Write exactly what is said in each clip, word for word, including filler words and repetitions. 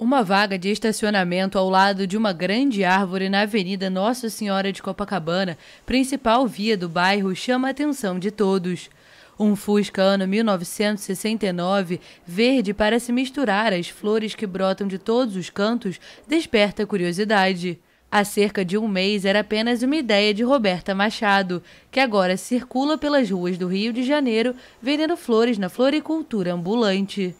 Uma vaga de estacionamento ao lado de uma grande árvore na Avenida Nossa Senhora de Copacabana, principal via do bairro, chama a atenção de todos. Um Fusca ano mil novecentos e sessenta e nove, verde para se misturar às flores que brotam de todos os cantos, desperta curiosidade. Há cerca de um mês era apenas uma ideia de Roberta Machado, que agora circula pelas ruas do Rio de Janeiro vendendo flores na floricultura ambulante.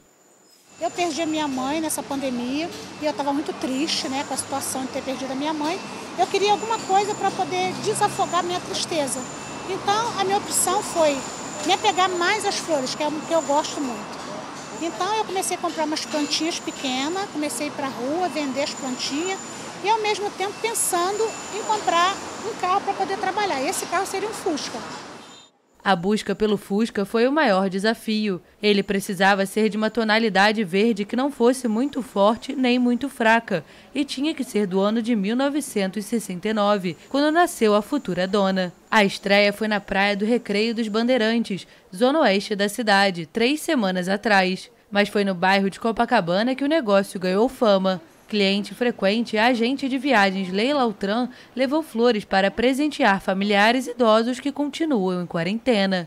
Eu perdi a minha mãe nessa pandemia e eu estava muito triste, né, com a situação de ter perdido a minha mãe. Eu queria alguma coisa para poder desafogar minha tristeza. Então, a minha opção foi me apegar mais às flores, que é o que eu gosto muito. Então, eu comecei a comprar umas plantinhas pequenas, comecei a ir para a rua, vender as plantinhas e, ao mesmo tempo, pensando em comprar um carro para poder trabalhar. Esse carro seria um Fusca. A busca pelo Fusca foi o maior desafio. Ele precisava ser de uma tonalidade verde que não fosse muito forte nem muito fraca e tinha que ser do ano de mil novecentos e sessenta e nove, quando nasceu a futura dona. A estreia foi na Praia do Recreio dos Bandeirantes, zona oeste da cidade, três semanas atrás. Mas foi no bairro de Copacabana que o negócio ganhou fama. Cliente frequente, a agente de viagens Leila Altran levou flores para presentear familiares idosos que continuam em quarentena.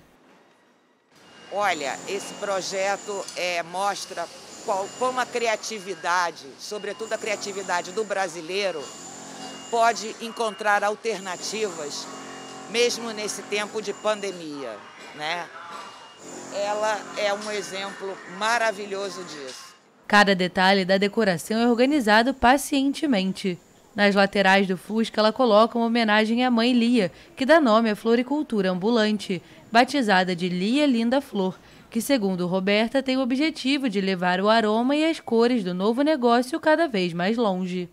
Olha, esse projeto é, mostra qual, como a criatividade, sobretudo a criatividade do brasileiro, pode encontrar alternativas, mesmo nesse tempo de pandemia, né? Ela é um exemplo maravilhoso disso. Cada detalhe da decoração é organizado pacientemente. Nas laterais do Fusca, ela coloca uma homenagem à mãe Lia, que dá nome à floricultura ambulante, batizada de Lia Linda Flor, que, segundo Roberta, tem o objetivo de levar o aroma e as cores do novo negócio cada vez mais longe.